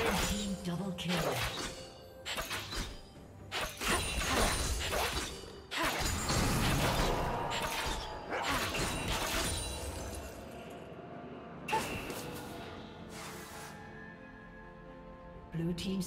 Red team double kill. Blue team's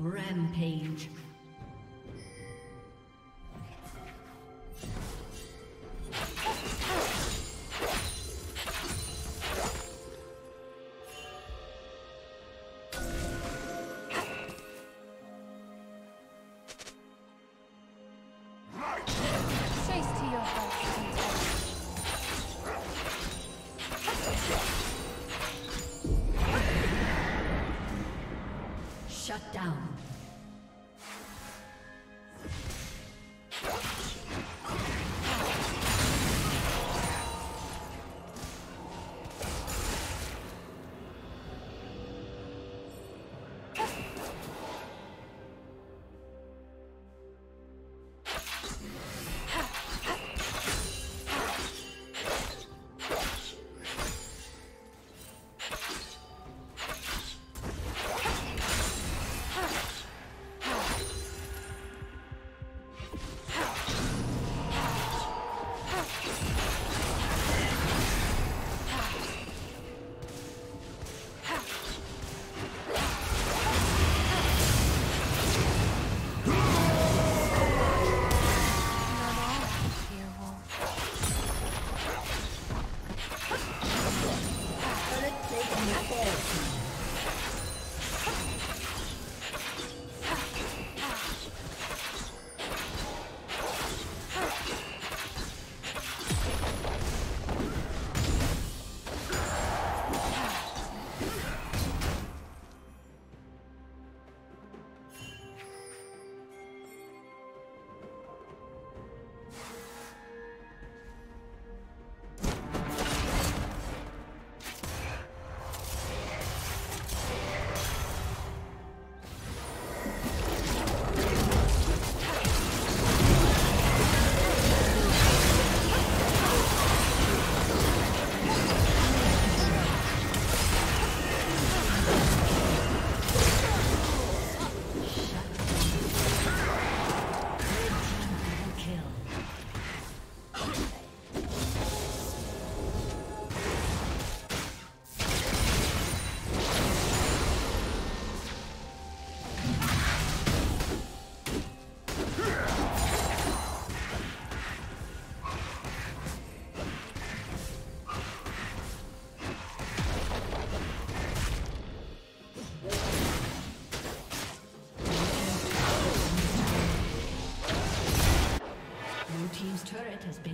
Rampage. Shut down.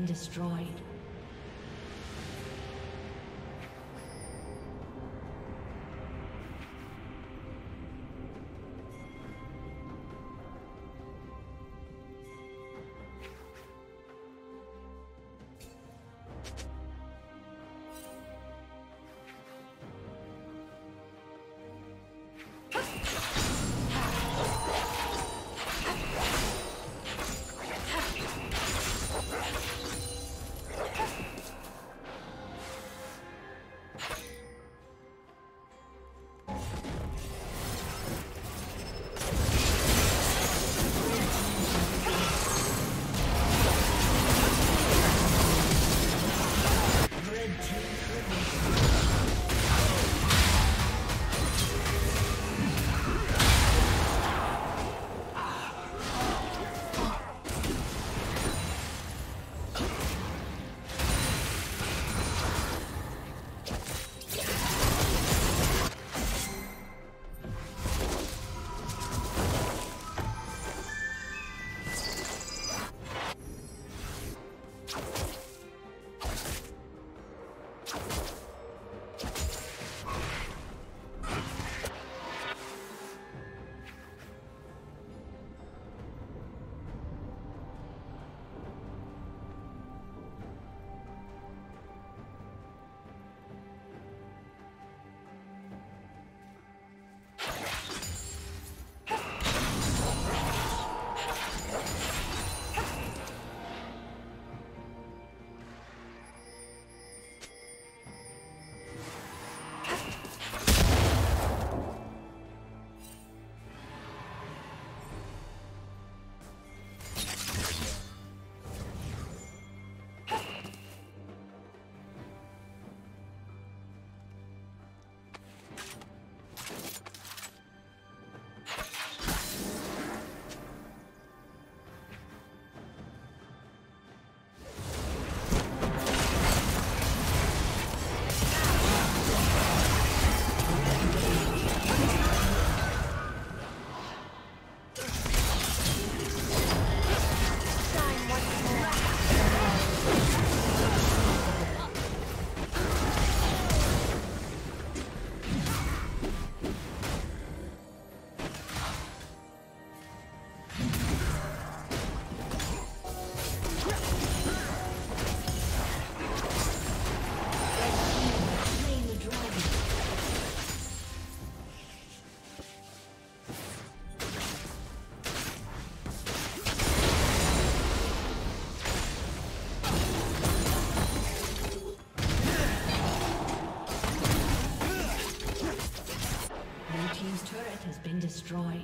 Destroyed. Good. Destroyed.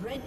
Red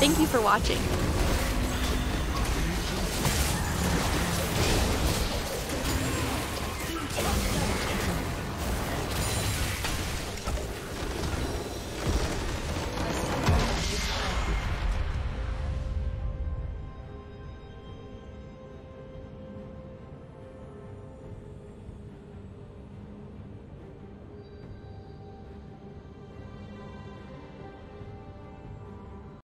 Thank you for watching.